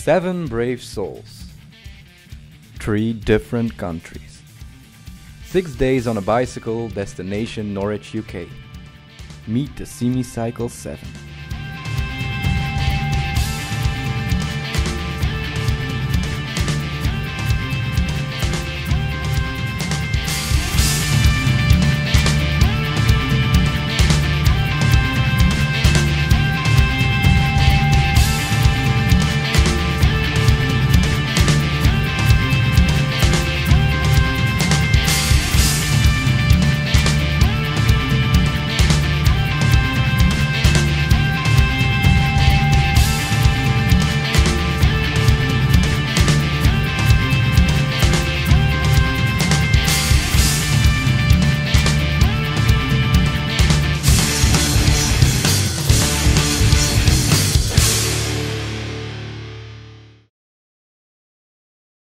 7 brave souls, 3 different countries, 6 days on a bicycle, destination Norwich, UK. Meet the SeaMeCycle 7.